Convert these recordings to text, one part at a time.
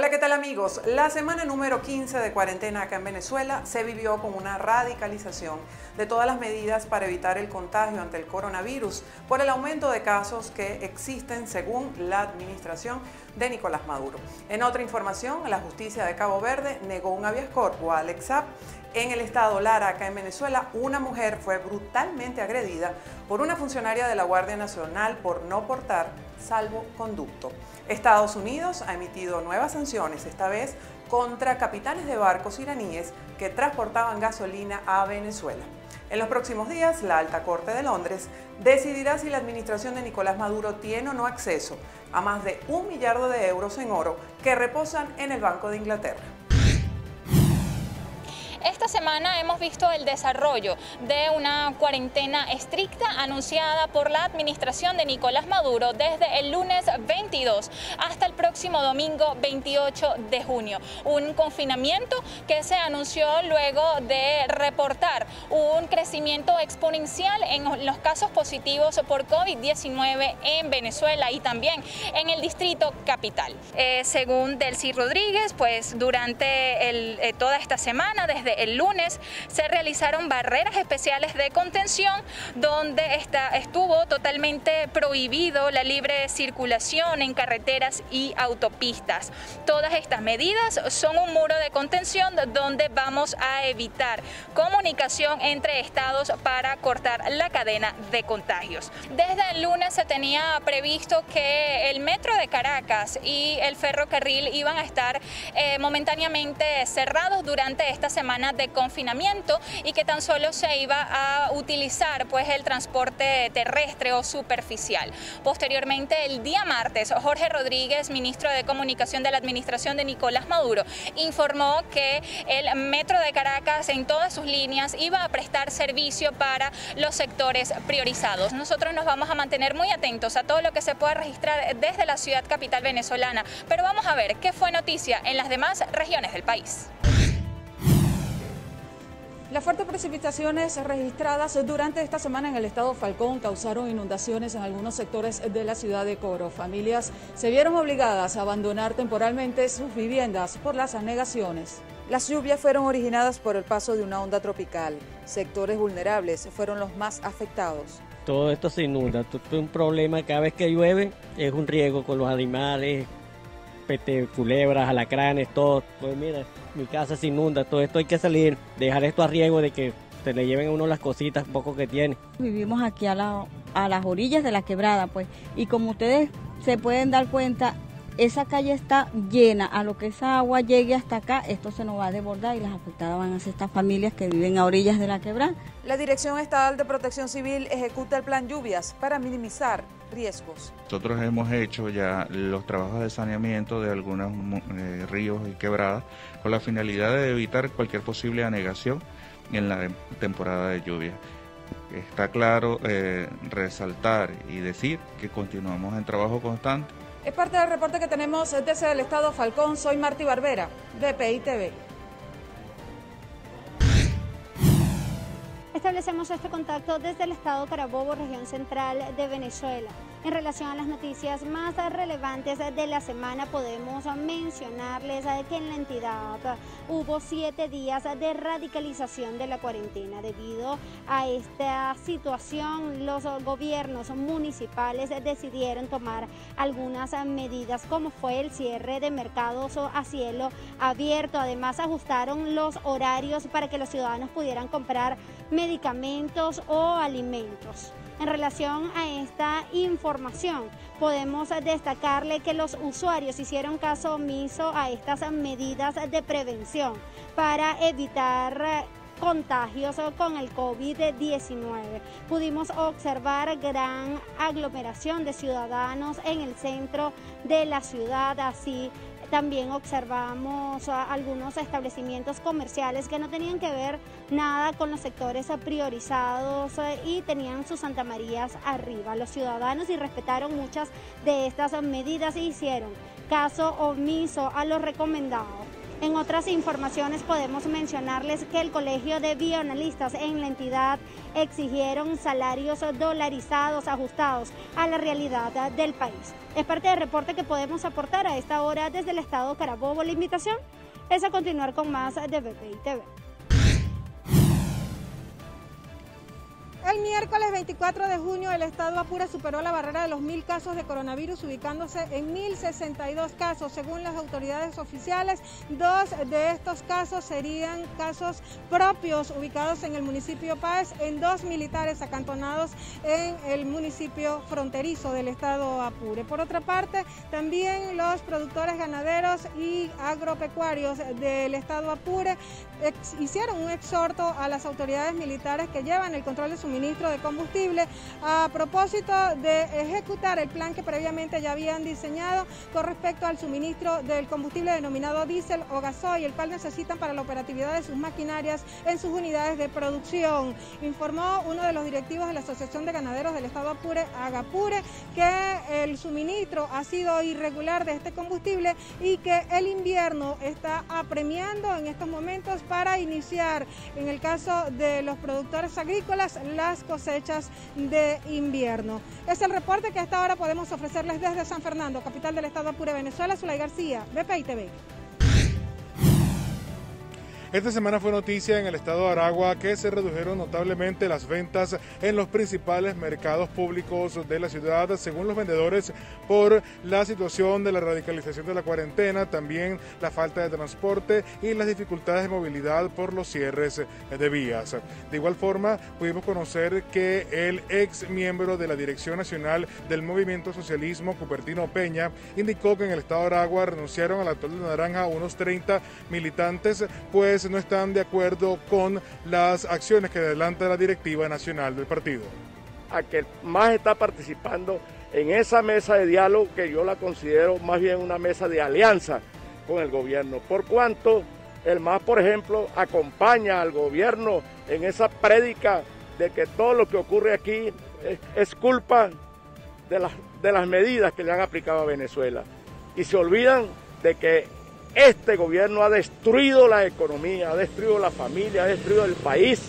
Hola, ¿qué tal amigos? La semana número 15 de cuarentena acá en Venezuela se vivió con una radicalización de todas las medidas para evitar el contagio ante el coronavirus por el aumento de casos que existen según la administración de Nicolás Maduro. En otra información, la justicia de Cabo Verde negó un habeas corpus a Alex Saab. En el estado Lara, acá en Venezuela, una mujer fue brutalmente agredida por una funcionaria de la Guardia Nacional por no portar salvoconducto. Estados Unidos ha emitido nuevas sanciones, esta vez contra capitanes de barcos iraníes que transportaban gasolina a Venezuela. En los próximos días, la Alta Corte de Londres decidirá si la administración de Nicolás Maduro tiene o no acceso a más de $1 millardo en oro que reposan en el Banco de Inglaterra. Esta semana hemos visto el desarrollo de una cuarentena estricta anunciada por la administración de Nicolás Maduro desde el lunes 22 hasta el próximo domingo 28 de junio. Un confinamiento que se anunció luego de reportar un crecimiento exponencial en los casos positivos por COVID-19 en Venezuela y también en el distrito capital. Según Delcy Rodríguez, pues durante toda esta semana, desde el lunes, se realizaron barreras especiales de contención donde estuvo totalmente prohibido la libre circulación en carreteras y autopistas. Todas estas medidas son un muro de contención donde vamos a evitar comunicación entre estados para cortar la cadena de contagios. Desde el lunes se tenía previsto que el metro de Caracas y el ferrocarril iban a estar momentáneamente cerrados durante esta semana de confinamiento y que tan solo se iba a utilizar pues el transporte terrestre o superficial. Posteriormente, el día martes, Jorge Rodríguez, ministro de Comunicación de la administración de Nicolás Maduro, informó que el metro de Caracas en todas sus líneas iba a prestar servicio para los sectores priorizados. Nosotros nos vamos a mantener muy atentos a todo lo que se pueda registrar desde la ciudad capital venezolana, pero vamos a ver qué fue noticia en las demás regiones del país. Las fuertes precipitaciones registradas durante esta semana en el estado Falcón causaron inundaciones en algunos sectores de la ciudad de Coro. Familias se vieron obligadas a abandonar temporalmente sus viviendas por las anegaciones. Las lluvias fueron originadas por el paso de una onda tropical. Sectores vulnerables fueron los más afectados. Todo esto se inunda, esto es un problema. Cada vez que llueve es un riesgo con los animales, culebras, alacranes, todo. Pues mira, mi casa se inunda, todo esto hay que salir, dejar esto a riesgo de que se le lleven a uno las cositas poco que tiene. Vivimos aquí a las orillas de la quebrada, pues, y como ustedes se pueden dar cuenta, esa calle está llena, a lo que esa agua llegue hasta acá, esto se nos va a desbordar y las afectadas van a ser estas familias que viven a orillas de la quebrada. La Dirección Estatal de Protección Civil ejecuta el plan lluvias para minimizar riesgos. Nosotros hemos hecho ya los trabajos de saneamiento de algunos ríos y quebradas con la finalidad de evitar cualquier posible anegación en la temporada de lluvia. Está claro resaltar y decir que continuamos en trabajo constante. Es parte del reporte que tenemos desde el estado Falcón. Soy Martí Barbera, BPI TV. Establecemos este contacto desde el estado Carabobo, región central de Venezuela. En relación a las noticias más relevantes de la semana, podemos mencionarles que en la entidad hubo 7 días de radicalización de la cuarentena. Debido a esta situación, los gobiernos municipales decidieron tomar algunas medidas, como fue el cierre de mercados a cielo abierto. Además, ajustaron los horarios para que los ciudadanos pudieran comprar medicamentos o alimentos. En relación a esta información, podemos destacarle que los usuarios hicieron caso omiso a estas medidas de prevención para evitar contagios con el COVID-19. Pudimos observar gran aglomeración de ciudadanos en el centro de la ciudad, así también observamos algunos establecimientos comerciales que no tenían que ver nada con los sectores priorizados y tenían sus Santa Marías arriba. Los ciudadanos irrespetaron muchas de estas medidas e hicieron caso omiso a lo recomendado. En otras informaciones podemos mencionarles que el Colegio de Bioanalistas en la entidad exigieron salarios dolarizados ajustados a la realidad del país. Es parte del reporte que podemos aportar a esta hora desde el estado Carabobo. La invitación es a continuar con más de BPI TV. El miércoles 24 de junio el estado Apure superó la barrera de los 1.000 casos de coronavirus, ubicándose en 1.062 casos. Según las autoridades oficiales, 2 de estos casos serían casos propios ubicados en el municipio Páez, en 2 militares acantonados en el municipio fronterizo del estado Apure. Por otra parte, también los productores ganaderos y agropecuarios del estado Apure hicieron un exhorto a las autoridades militares que llevan el control de su ministro de combustible a propósito de ejecutar el plan que previamente ya habían diseñado con respecto al suministro del combustible denominado diésel o gasoil, el cual necesitan para la operatividad de sus maquinarias en sus unidades de producción. Informó uno de los directivos de la Asociación de Ganaderos del Estado Apure, Agapure, que el suministro ha sido irregular de este combustible y que el invierno está apremiando en estos momentos para iniciar, en el caso de los productores agrícolas, las cosechas de invierno. Es el reporte que hasta ahora podemos ofrecerles desde San Fernando, capital del estado Apure, Venezuela. Zulay García, BPI TV. Esta semana fue noticia en el estado de Aragua que se redujeron notablemente las ventas en los principales mercados públicos de la ciudad, según los vendedores, por la situación de la radicalización de la cuarentena, también la falta de transporte y las dificultades de movilidad por los cierres de vías. De igual forma, pudimos conocer que el ex miembro de la Dirección Nacional del Movimiento Socialismo, Cupertino Peña, indicó que en el estado de Aragua renunciaron al atol de Naranja unos 30 militantes, pues no están de acuerdo con las acciones que adelanta la directiva nacional del partido. A que más está participando en esa mesa de diálogo, que yo la considero más bien una mesa de alianza con el gobierno, por cuanto el MAS, por ejemplo, acompaña al gobierno en esa prédica de que todo lo que ocurre aquí es culpa de las medidas que le han aplicado a Venezuela, y se olvidan de que este gobierno ha destruido la economía, ha destruido la familia, ha destruido el país,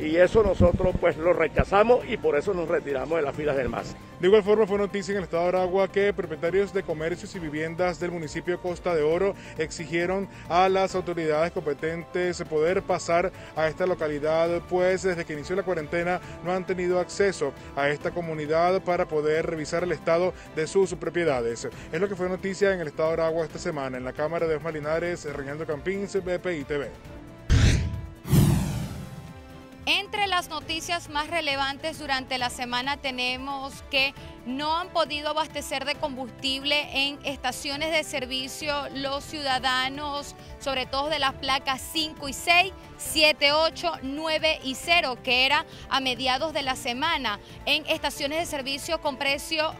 y eso nosotros pues lo rechazamos y por eso nos retiramos de las filas del MAS. De igual forma fue noticia en el estado de Aragua que propietarios de comercios y viviendas del municipio Costa de Oro exigieron a las autoridades competentes poder pasar a esta localidad, pues desde que inició la cuarentena no han tenido acceso a esta comunidad para poder revisar el estado de sus propiedades. Es lo que fue noticia en el estado de Aragua esta semana. En la Cámara de Osma Linares, Reinaldo Campín, BPI TV. Entre las noticias más relevantes durante la semana tenemos que no han podido abastecer de combustible en estaciones de servicio los ciudadanos, sobre todo de las placas 5 y 6, 7, 8, 9 y 0, que era a mediados de la semana, en estaciones de servicio con precio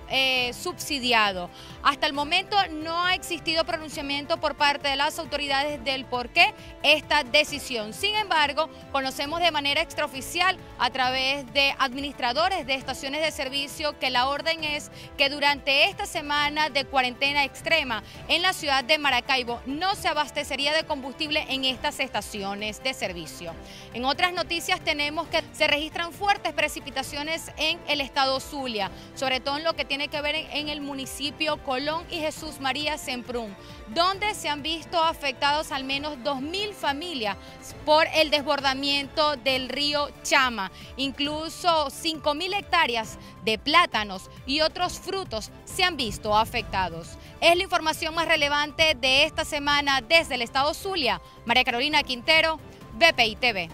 subsidiado. Hasta el momento no ha existido pronunciamiento por parte de las autoridades del por qué esta decisión. Sin embargo, conocemos de manera extraoficial a través de administradores de estaciones de servicio que la orden es que durante esta semana de cuarentena extrema en la ciudad de Maracaibo no se abastecería de combustible en estas estaciones de servicio. En otras noticias tenemos que se registran fuertes precipitaciones en el estado Zulia, sobre todo en lo que tiene que ver en el municipio Colón y Jesús María Semprún, donde se han visto afectados al menos 2.000 familias por el desbordamiento del río Chama. Incluso 5.000 hectáreas de plátanos y otros frutos se han visto afectados. Es la información más relevante de esta semana desde el estado Zulia. María Carolina Quintero, BPI TV.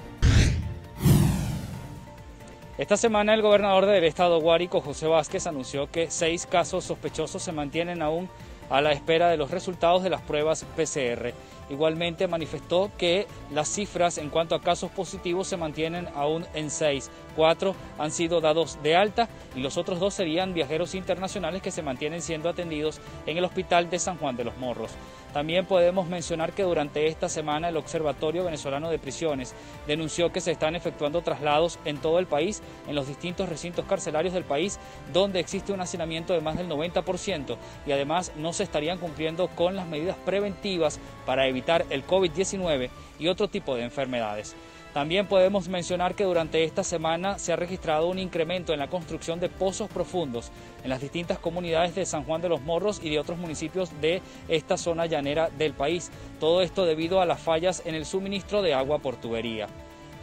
Esta semana el gobernador del estado Guárico, José Vázquez, anunció que 6 casos sospechosos se mantienen aún a la espera de los resultados de las pruebas PCR. Igualmente manifestó que las cifras en cuanto a casos positivos se mantienen aún en 6. 4 han sido dados de alta y los otros 2 serían viajeros internacionales que se mantienen siendo atendidos en el hospital de San Juan de los Morros. También podemos mencionar que durante esta semana el Observatorio Venezolano de Prisiones denunció que se están efectuando traslados en todo el país, en los distintos recintos carcelarios del país, donde existe un hacinamiento de más del 90%, y además no se estarían cumpliendo con las medidas preventivas para evitar evitar el COVID-19 y otro tipo de enfermedades. También podemos mencionar que durante esta semana se ha registrado un incremento en la construcción de pozos profundos en las distintas comunidades de San Juan de los Morros y de otros municipios de esta zona llanera del país. Todo esto debido a las fallas en el suministro de agua por tubería.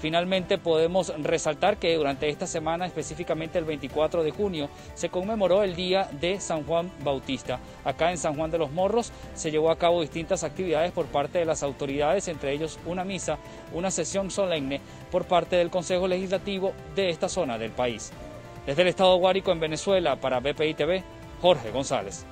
Finalmente, podemos resaltar que durante esta semana, específicamente el 24 de junio, se conmemoró el Día de San Juan Bautista. Acá en San Juan de los Morros se llevó a cabo distintas actividades por parte de las autoridades, entre ellos una misa, una sesión solemne por parte del Consejo Legislativo de esta zona del país. Desde el estado de Guárico, en Venezuela, para BPI TV, Jorge González.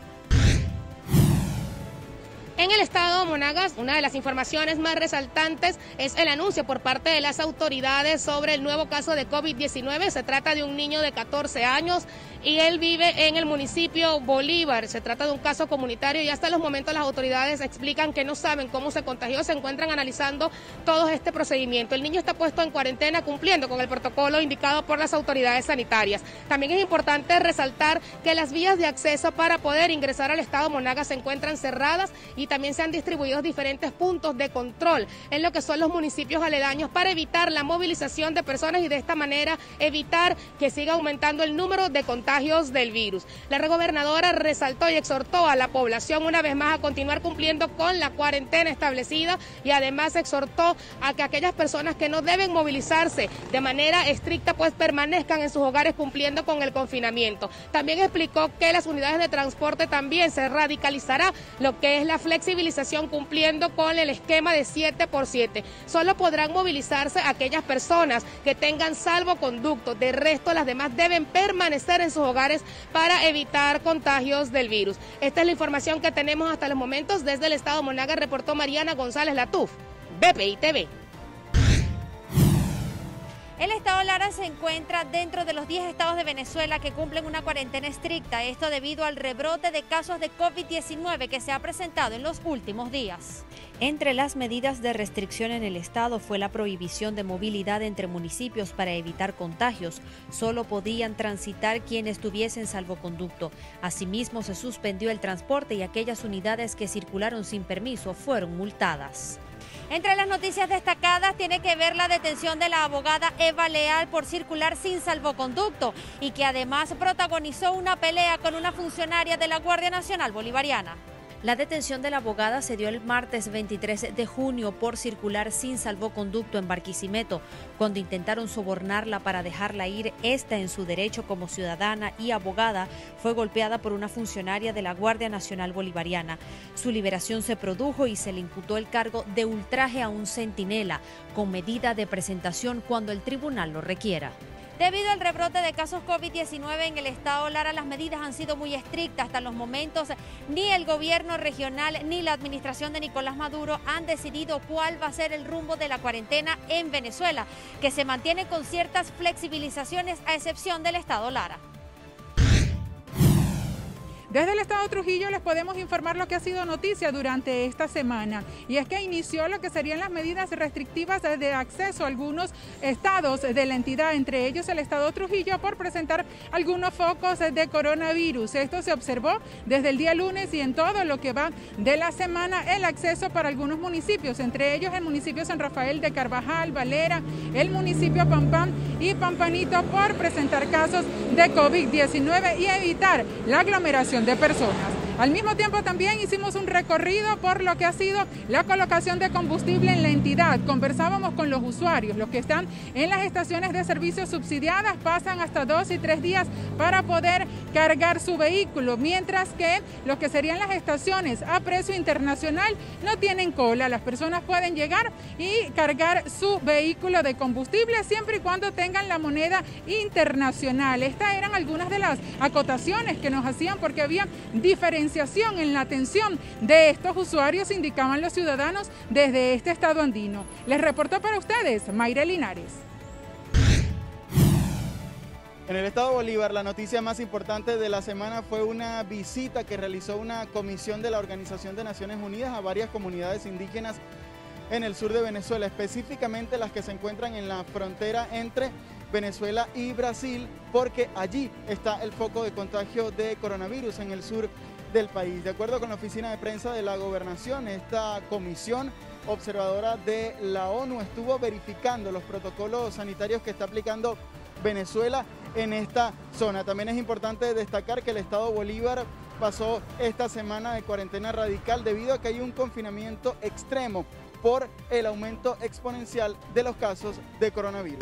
En el estado de Monagas, una de las informaciones más resaltantes es el anuncio por parte de las autoridades sobre el nuevo caso de COVID-19. Se trata de un niño de 14 años y él vive en el municipio Bolívar. Se trata de un caso comunitario y hasta los momentos las autoridades explican que no saben cómo se contagió. Se encuentran analizando todo este procedimiento. El niño está puesto en cuarentena cumpliendo con el protocolo indicado por las autoridades sanitarias. También es importante resaltar que las vías de acceso para poder ingresar al estado de Monagas se encuentran cerradas y también se han distribuido diferentes puntos de control en lo que son los municipios aledaños para evitar la movilización de personas y de esta manera evitar que siga aumentando el número de contagios del virus. La gobernadora resaltó y exhortó a la población una vez más a continuar cumpliendo con la cuarentena establecida y además exhortó a que aquellas personas que no deben movilizarse de manera estricta pues permanezcan en sus hogares cumpliendo con el confinamiento. También explicó que las unidades de transporte también se radicalizará lo que es la flexibilización cumpliendo con el esquema de 7x7. Solo podrán movilizarse aquellas personas que tengan salvoconducto. De resto, las demás deben permanecer en sus hogares para evitar contagios del virus. Esta es la información que tenemos hasta los momentos. Desde el estado de Monagas reportó Mariana González Latuf, BPI TV. El estado Lara se encuentra dentro de los 10 estados de Venezuela que cumplen una cuarentena estricta, esto debido al rebrote de casos de COVID-19 que se ha presentado en los últimos días. Entre las medidas de restricción en el estado fue la prohibición de movilidad entre municipios para evitar contagios. Solo podían transitar quienes tuviesen salvoconducto. Asimismo, se suspendió el transporte y aquellas unidades que circularon sin permiso fueron multadas. Entre las noticias destacadas tiene que ver la detención de la abogada Eva Leal por circular sin salvoconducto y que además protagonizó una pelea con una funcionaria de la Guardia Nacional Bolivariana. La detención de la abogada se dio el martes 23 de junio por circular sin salvoconducto en Barquisimeto, cuando intentaron sobornarla para dejarla ir. Esta, en su derecho como ciudadana y abogada, fue golpeada por una funcionaria de la Guardia Nacional Bolivariana. Su liberación se produjo y se le imputó el cargo de ultraje a un centinela, con medida de presentación cuando el tribunal lo requiera. Debido al rebrote de casos COVID-19 en el estado Lara, las medidas han sido muy estrictas hasta los momentos. Ni el gobierno regional ni la administración de Nicolás Maduro han decidido cuál va a ser el rumbo de la cuarentena en Venezuela, que se mantiene con ciertas flexibilizaciones a excepción del estado Lara. Desde el estado de Trujillo les podemos informar lo que ha sido noticia durante esta semana, y es que inició lo que serían las medidas restrictivas de acceso a algunos estados de la entidad, entre ellos el estado de Trujillo, por presentar algunos focos de coronavirus. Esto se observó desde el día lunes y en todo lo que va de la semana el acceso para algunos municipios, entre ellos el municipio San Rafael de Carvajal, Valera, el municipio Pampán y Pampanito, por presentar casos de COVID-19 y evitar la aglomeración de personas. Al mismo tiempo también hicimos un recorrido por lo que ha sido la colocación de combustible en la entidad. Conversábamos con los usuarios, los que están en las estaciones de servicios subsidiadas pasan hasta 2 y 3 días para poder cargar su vehículo, mientras que lo que serían las estaciones a precio internacional no tienen cola. Las personas pueden llegar y cargar su vehículo de combustible siempre y cuando tengan la moneda internacional. Estas eran algunas de las acotaciones que nos hacían porque había diferenciación en la atención de estos usuarios, indicaban los ciudadanos desde este estado andino. Les reportó para ustedes Mayra Linares. En el estado de Bolívar, la noticia más importante de la semana fue una visita que realizó una comisión de la Organización de Naciones Unidas a varias comunidades indígenas en el sur de Venezuela, específicamente las que se encuentran en la frontera entre Venezuela y Brasil, porque allí está el foco de contagio de coronavirus en el sur del país. De acuerdo con la oficina de prensa de la gobernación, esta comisión observadora de la ONU estuvo verificando los protocolos sanitarios que está aplicando Venezuela en esta zona. También es importante destacar que el estado Bolívar pasó esta semana de cuarentena radical debido a que hay un confinamiento extremo por el aumento exponencial de los casos de coronavirus.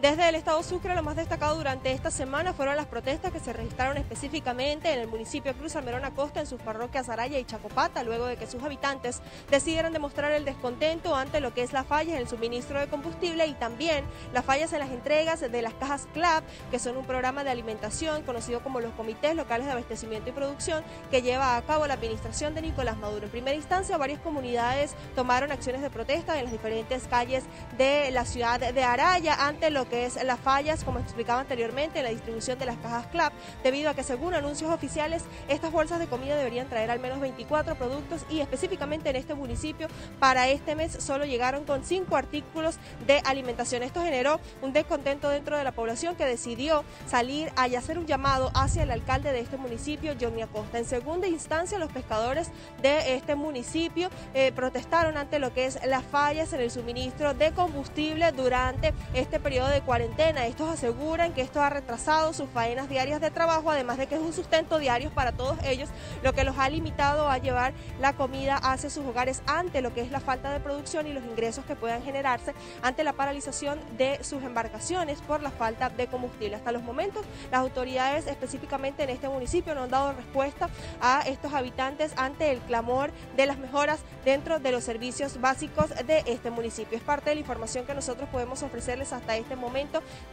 Desde el estado Sucre, lo más destacado durante esta semana fueron las protestas que se registraron específicamente en el municipio Cruz Almerón Acosta, en sus parroquias Araya y Chacopata, luego de que sus habitantes decidieran demostrar el descontento ante lo que es las fallas en el suministro de combustible y también las fallas en las entregas de las cajas CLAP, que son un programa de alimentación conocido como los Comités Locales de Abastecimiento y Producción, que lleva a cabo la administración de Nicolás Maduro. En primera instancia, varias comunidades tomaron acciones de protesta en las diferentes calles de la ciudad de Araya ante lo que es las fallas, como explicaba anteriormente, en la distribución de las cajas CLAP, debido a que según anuncios oficiales, estas bolsas de comida deberían traer al menos 24 productos y específicamente en este municipio para este mes solo llegaron con 5 artículos de alimentación. Esto generó un descontento dentro de la población que decidió salir a hacer un llamado hacia el alcalde de este municipio, Johnny Acosta. En segunda instancia, los pescadores de este municipio protestaron ante lo que es las fallas en el suministro de combustible durante este periodo de cuarentena. Estos aseguran que esto ha retrasado sus faenas diarias de trabajo, además de que es un sustento diario para todos ellos, lo que los ha limitado a llevar la comida hacia sus hogares ante lo que es la falta de producción y los ingresos que puedan generarse ante la paralización de sus embarcaciones por la falta de combustible. Hasta los momentos, las autoridades específicamente en este municipio no han dado respuesta a estos habitantes ante el clamor de las mejoras dentro de los servicios básicos de este municipio. Es parte de la información que nosotros podemos ofrecerles hasta este momento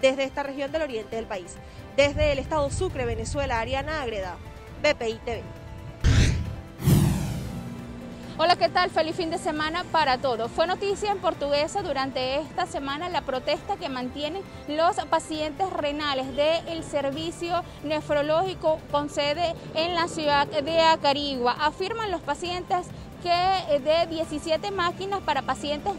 desde esta región del oriente del país. Desde el estado Sucre, Venezuela, Ariana Agreda, BPI TV. Hola, ¿qué tal? Feliz fin de semana para todos. Fue noticia en Portuguesa durante esta semana la protesta que mantienen los pacientes renales del servicio nefrológico con sede en la ciudad de Acarigua. Afirman los pacientes que de 17 máquinas para pacientes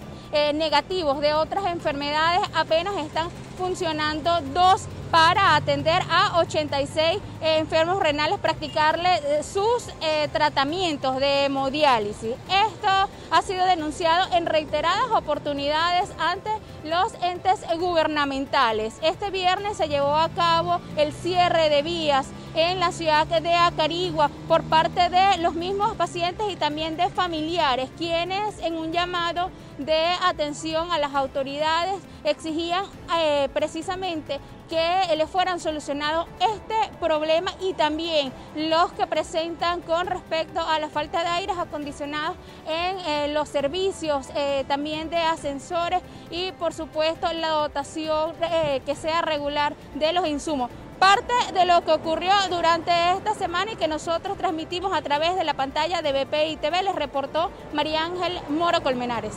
negativos de otras enfermedades apenas están funcionando 2 para atender a 86 enfermos renales, practicarle sus tratamientos de hemodiálisis. Esto ha sido denunciado en reiteradas oportunidades ante los entes gubernamentales. Este viernes se llevó a cabo el cierre de vías en la ciudad de Acarigua por parte de los mismos pacientes y también de familiares, quienes en un llamado de atención a las autoridades exigían precisamente que les fueran solucionados este problema y también los que presentan con respecto a la falta de aires acondicionados en los servicios, también de ascensores y por supuesto la dotación que sea regular de los insumos. Parte de lo que ocurrió durante esta semana y que nosotros transmitimos a través de la pantalla de BPI TV, les reportó María Ángel Moro Colmenares.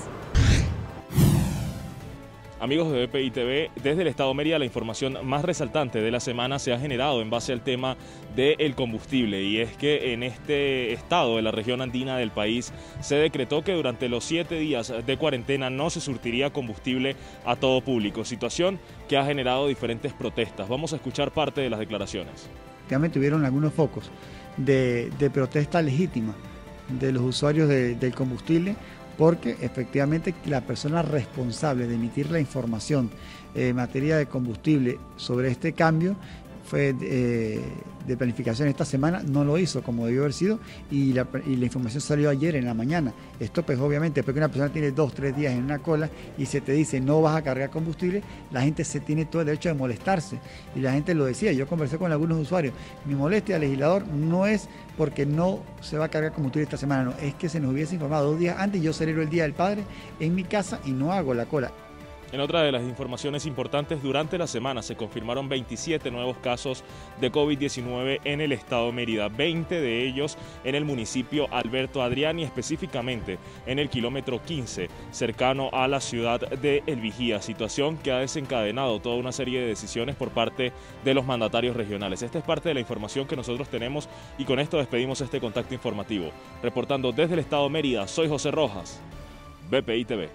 Amigos de BPI TV, desde el estado de Mérida la información más resaltante de la semana se ha generado en base al tema del combustible, y es que en este estado de la región andina del país se decretó que durante los 7 días de cuarentena no se surtiría combustible a todo público, situación que ha generado diferentes protestas. Vamos a escuchar parte de las declaraciones. También tuvieron algunos focos de protesta legítima de los usuarios del combustible, porque efectivamente la persona responsable de emitir la información en materia de combustible sobre este cambio fue de planificación esta semana, no lo hizo como debió haber sido, y la información salió ayer en la mañana. Esto pues obviamente, porque una persona tiene 2 o 3 días en una cola y se te dice no vas a cargar combustible, la gente se tiene todo el derecho de molestarse, y la gente lo decía, yo conversé con algunos usuarios, mi molestia al legislador no es porque no se va a cargar combustible esta semana, no, es que se nos hubiese informado 2 días antes. Yo celebro el Día del Padre en mi casa y no hago la cola. En otra de las informaciones importantes, durante la semana se confirmaron 27 nuevos casos de COVID-19 en el estado de Mérida, 20 de ellos en el municipio Alberto Adriani, específicamente en el kilómetro 15, cercano a la ciudad de El Vigía, situación que ha desencadenado toda una serie de decisiones por parte de los mandatarios regionales. Esta es parte de la información que nosotros tenemos y con esto despedimos este contacto informativo. Reportando desde el estado de Mérida, soy José Rojas, BPI TV.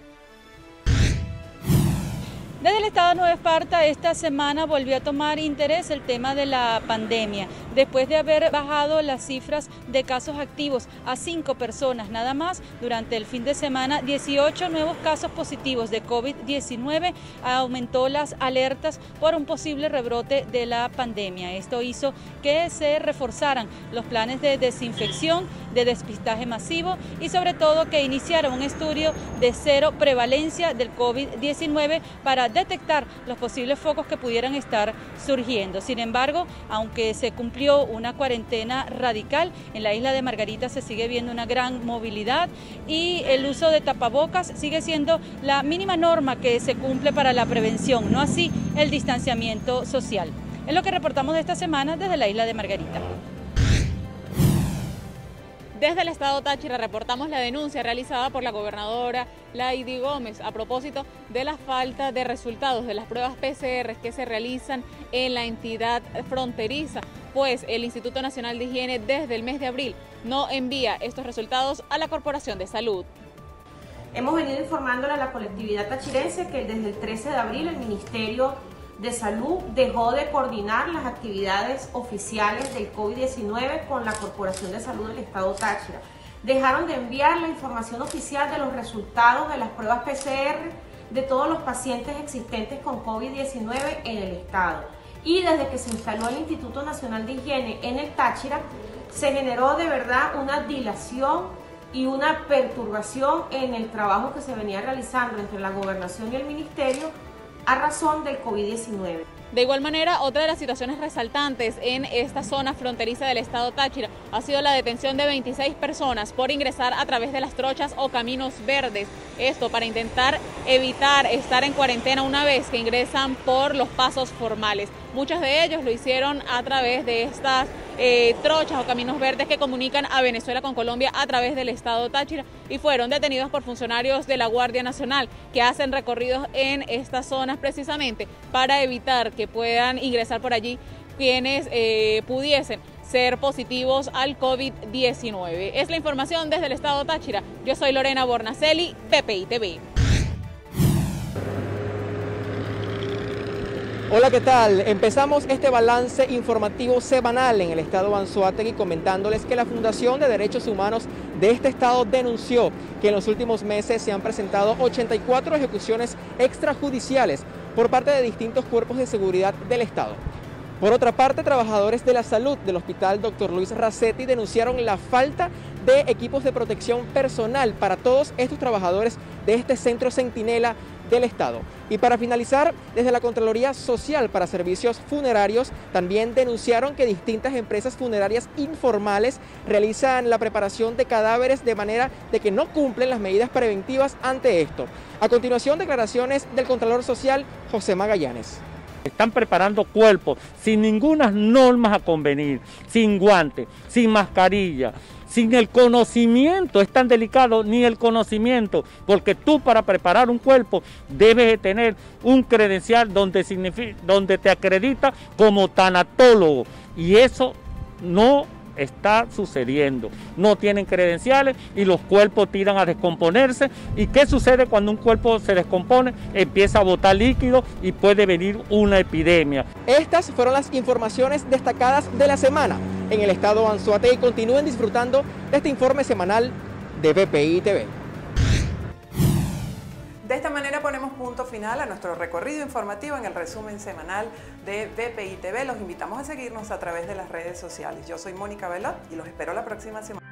Desde el estado de Nueva Esparta, esta semana volvió a tomar interés el tema de la pandemia, después de haber bajado las cifras de casos activos a 5 personas nada más. Durante el fin de semana, 18 nuevos casos positivos de COVID-19, aumentó las alertas por un posible rebrote de la pandemia. Esto hizo que se reforzaran los planes de desinfección, de despistaje masivo y sobre todo que iniciaron un estudio de cero prevalencia del COVID-19 para detectar los posibles focos que pudieran estar surgiendo. Sin embargo, aunque se cumplió una cuarentena radical, en la isla de Margarita se sigue viendo una gran movilidad y el uso de tapabocas sigue siendo la mínima norma que se cumple para la prevención, no así el distanciamiento social. Es lo que reportamos de esta semana desde la isla de Margarita. Desde el estado Táchira reportamos la denuncia realizada por la gobernadora Laidy Gómez a propósito de la falta de resultados de las pruebas PCR que se realizan en la entidad fronteriza, pues el Instituto Nacional de Higiene desde el mes de abril no envía estos resultados a la Corporación de Salud. Hemos venido informándole a la colectividad tachirense que desde el 13 de abril el Ministerio de Salud dejó de coordinar las actividades oficiales del COVID-19 con la Corporación de Salud del Estado Táchira. Dejaron de enviar la información oficial de los resultados de las pruebas PCR de todos los pacientes existentes con COVID-19 en el Estado. Y desde que se instaló el Instituto Nacional de Higiene en el Táchira, se generó de verdad una dilación y una perturbación en el trabajo que se venía realizando entre la gobernación y el ministerio a razón del COVID-19. De igual manera, otra de las situaciones resaltantes en esta zona fronteriza del estado Táchira ha sido la detención de 26 personas por ingresar a través de las trochas o caminos verdes. Esto para intentar evitar estar en cuarentena una vez que ingresan por los pasos formales. Muchos de ellos lo hicieron a través de estas trochas o caminos verdes que comunican a Venezuela con Colombia a través del estado Táchira, y fueron detenidos por funcionarios de la Guardia Nacional que hacen recorridos en estas zonas precisamente para evitar que puedan ingresar por allí quienes pudiesen ser positivos al COVID-19. Es la información desde el estado Táchira. Yo soy Lorena Bornacelli, BPI TV. Hola, ¿qué tal? Empezamos este balance informativo semanal en el estado Anzoátegui comentándoles que la Fundación de Derechos Humanos de este estado denunció que en los últimos meses se han presentado 84 ejecuciones extrajudiciales por parte de distintos cuerpos de seguridad del estado. Por otra parte, trabajadores de la salud del hospital Dr. Luis Racetti denunciaron la falta de equipos de protección personal para todos estos trabajadores de este centro centinela del estado. Y para finalizar, desde la Contraloría Social para Servicios Funerarios también denunciaron que distintas empresas funerarias informales realizan la preparación de cadáveres de manera de que no cumplen las medidas preventivas ante esto. A continuación, declaraciones del Contralor Social José Magallanes. Están preparando cuerpos sin ninguna normas a convenir, sin guantes, sin mascarilla, sin el conocimiento. Es tan delicado ni el conocimiento, porque tú para preparar un cuerpo debes de tener un credencial donde te acredita como tanatólogo, y eso no está sucediendo. No tienen credenciales y los cuerpos tiran a descomponerse. ¿Y qué sucede cuando un cuerpo se descompone? Empieza a botar líquido y puede venir una epidemia. Estas fueron las informaciones destacadas de la semana en el estado Anzoátegui. Continúen disfrutando de este informe semanal de BPI TV. De esta manera ponemos punto final a nuestro recorrido informativo en el resumen semanal de BPI TV. Los invitamos a seguirnos a través de las redes sociales. Yo soy Mónica Velot y los espero la próxima semana.